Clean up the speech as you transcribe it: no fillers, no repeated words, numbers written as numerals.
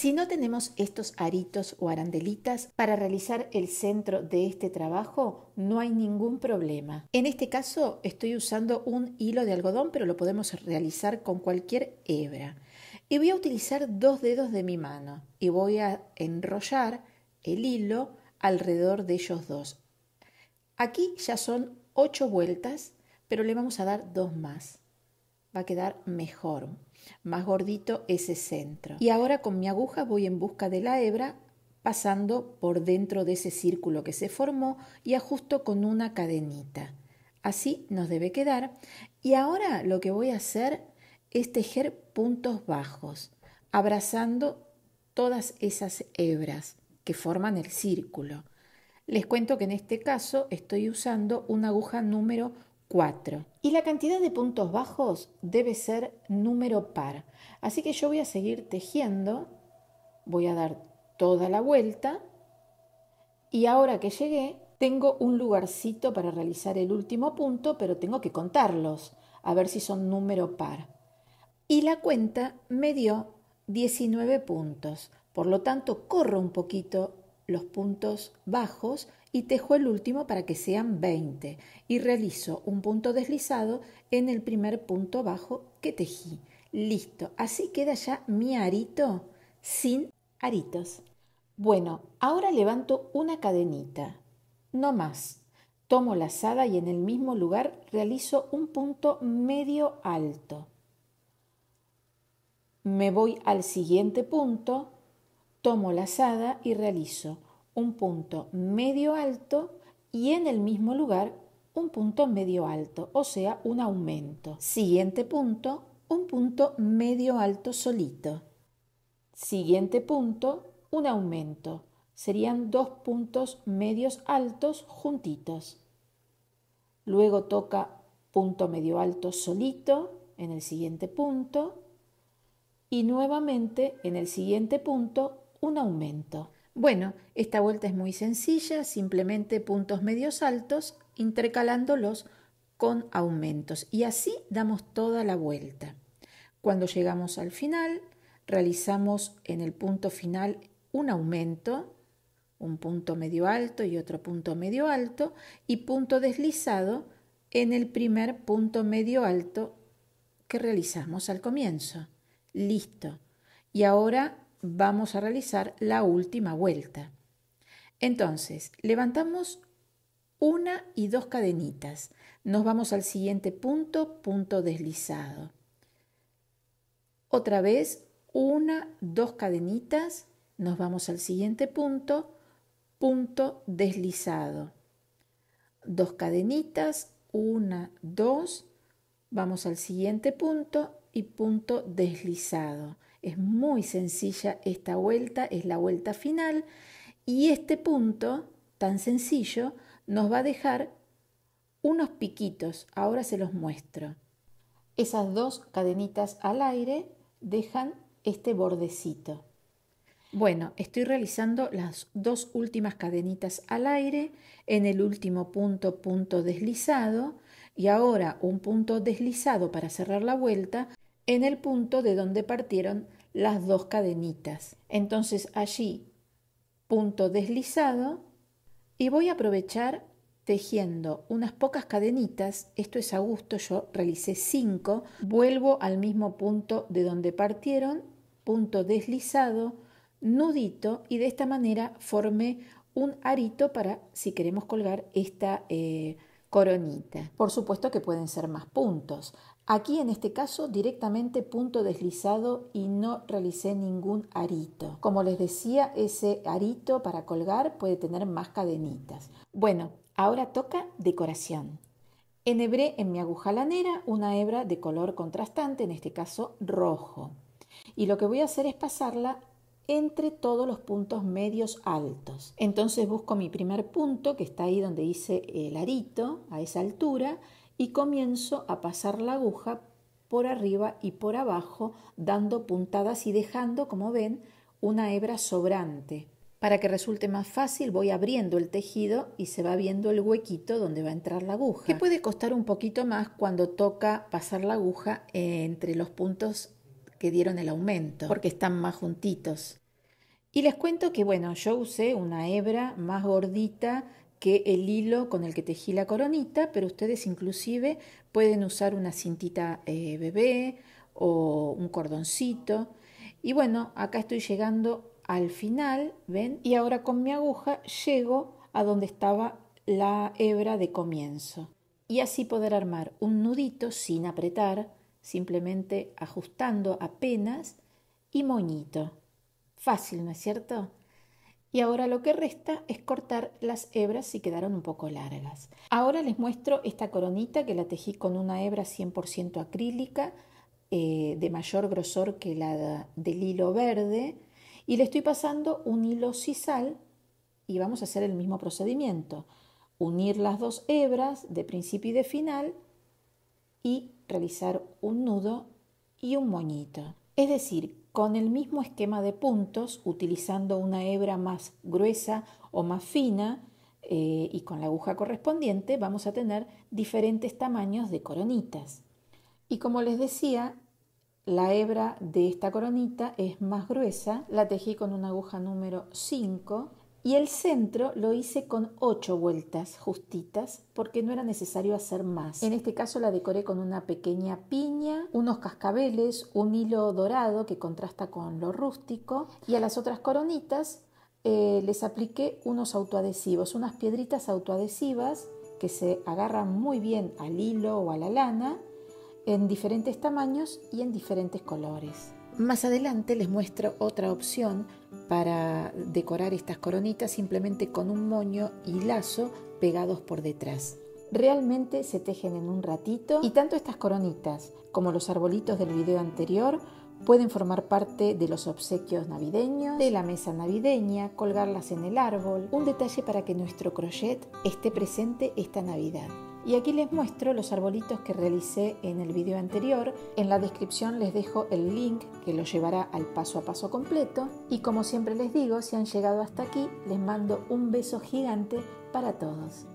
Si no tenemos estos aritos o arandelitas para realizar el centro de este trabajo, no hay ningún problema. En este caso estoy usando un hilo de algodón, pero lo podemos realizar con cualquier hebra. Y voy a utilizar dos dedos de mi mano y voy a enrollar el hilo alrededor de ellos dos. Aquí ya son 8 vueltas, pero le vamos a dar 2 más. Va a quedar mejor, más gordito ese centro. Y ahora con mi aguja voy en busca de la hebra, pasando por dentro de ese círculo que se formó y ajusto con una cadenita. Así nos debe quedar. Y ahora lo que voy a hacer es tejer puntos bajos, abrazando todas esas hebras que forman el círculo. Les cuento que en este caso estoy usando una aguja número 4. Y la cantidad de puntos bajos debe ser número par. Así que yo voy a seguir tejiendo, voy a dar toda la vuelta y ahora que llegué tengo un lugarcito para realizar el último punto, pero tengo que contarlos, a ver si son número par. Y la cuenta me dio 19 puntos, por lo tanto corro un poquito los puntos bajos y tejo el último para que sean 20 y realizo un punto deslizado en el primer punto bajo que tejí. Listo, así queda ya mi arito sin aritos. Bueno, ahora levanto una cadenita, no más. Tomo la lazada y en el mismo lugar realizo un punto medio alto. Me voy al siguiente punto, tomo la lazada y realizo un punto medio alto y en el mismo lugar un punto medio alto, o sea, un aumento. Siguiente punto, un punto medio alto solito. Siguiente punto, un aumento. Serían 2 puntos medios altos juntitos. Luego toca punto medio alto solito en el siguiente punto y nuevamente en el siguiente punto un aumento. Bueno, esta vuelta es muy sencilla, simplemente puntos medios altos intercalándolos con aumentos y así damos toda la vuelta. Cuando llegamos al final, realizamos en el punto final un aumento, un punto medio alto y otro punto medio alto y punto deslizado en el primer punto medio alto que realizamos al comienzo. Listo. Y ahora vamos a realizar la última vuelta. Entonces, levantamos una y 2 cadenitas. Nos vamos al siguiente punto, punto deslizado. Otra vez, una, 2 cadenitas. Nos vamos al siguiente punto, punto deslizado. 2 cadenitas, 1, 2. Vamos al siguiente punto y punto deslizado. Es muy sencilla esta vuelta, es la vuelta final y este punto tan sencillo nos va a dejar unos piquitos, ahora se los muestro. Esas 2 cadenitas al aire dejan este bordecito. Bueno, estoy realizando las 2 últimas cadenitas al aire en el último punto, punto deslizado y ahora un punto deslizado para cerrar la vuelta en el punto de donde partieron las 2 cadenitas. Entonces allí punto deslizado y voy a aprovechar tejiendo unas pocas cadenitas, esto es a gusto, yo realicé 5, vuelvo al mismo punto de donde partieron, punto deslizado, nudito y de esta manera formé un arito para si queremos colgar esta coronita. Por supuesto que pueden ser más puntos. Aquí en este caso directamente punto deslizado y no realicé ningún arito. Como les decía, ese arito para colgar puede tener más cadenitas. Bueno, ahora toca decoración. Enhebré en mi aguja lanera una hebra de color contrastante, en este caso rojo. Y lo que voy a hacer es pasarla entre todos los puntos medios altos. Entonces busco mi primer punto, que está ahí donde hice el arito, a esa altura, y comienzo a pasar la aguja por arriba y por abajo, dando puntadas y dejando, como ven, una hebra sobrante. Para que resulte más fácil voy abriendo el tejido y se va viendo el huequito donde va a entrar la aguja, que puede costar un poquito más cuando toca pasar la aguja entre los puntos que dieron el aumento, porque están más juntitos. Y les cuento que, bueno, yo usé una hebra más gordita que el hilo con el que tejí la coronita, pero ustedes inclusive pueden usar una cintita bebé o un cordoncito. Y bueno, acá estoy llegando al final, ¿ven? Y ahora con mi aguja llego a donde estaba la hebra de comienzo. Y así poder armar un nudito sin apretar, simplemente ajustando apenas y moñito. Fácil, ¿no es cierto? Y ahora lo que resta es cortar las hebras si quedaron un poco largas. Ahora les muestro esta coronita que la tejí con una hebra 100% acrílica, de mayor grosor que la del hilo verde. Y le estoy pasando un hilo sisal y vamos a hacer el mismo procedimiento. Unir las dos hebras de principio y de final y realizar un nudo y un moñito. Es decir, con el mismo esquema de puntos, utilizando una hebra más gruesa o más fina y con la aguja correspondiente, vamos a tener diferentes tamaños de coronitas. Y como les decía, la hebra de esta coronita es más gruesa, la tejí con una aguja número 5 y el centro lo hice con 8 vueltas justitas porque no era necesario hacer más. En este caso la decoré con una pequeña piña, unos cascabeles, un hilo dorado que contrasta con lo rústico y a las otras coronitas les apliqué unos autoadhesivos, unas piedritas autoadhesivas que se agarran muy bien al hilo o a la lana, en diferentes tamaños y en diferentes colores. Más adelante les muestro otra opción para decorar estas coronitas simplemente con un moño y lazo pegados por detrás. Realmente se tejen en un ratito y tanto estas coronitas como los arbolitos del video anterior pueden formar parte de los obsequios navideños, de la mesa navideña, colgarlas en el árbol, un detalle para que nuestro crochet esté presente esta Navidad. Y aquí les muestro los arbolitos que realicé en el video anterior. En la descripción les dejo el link que los llevará al paso a paso completo. Y como siempre les digo, si han llegado hasta aquí, les mando un beso gigante para todos.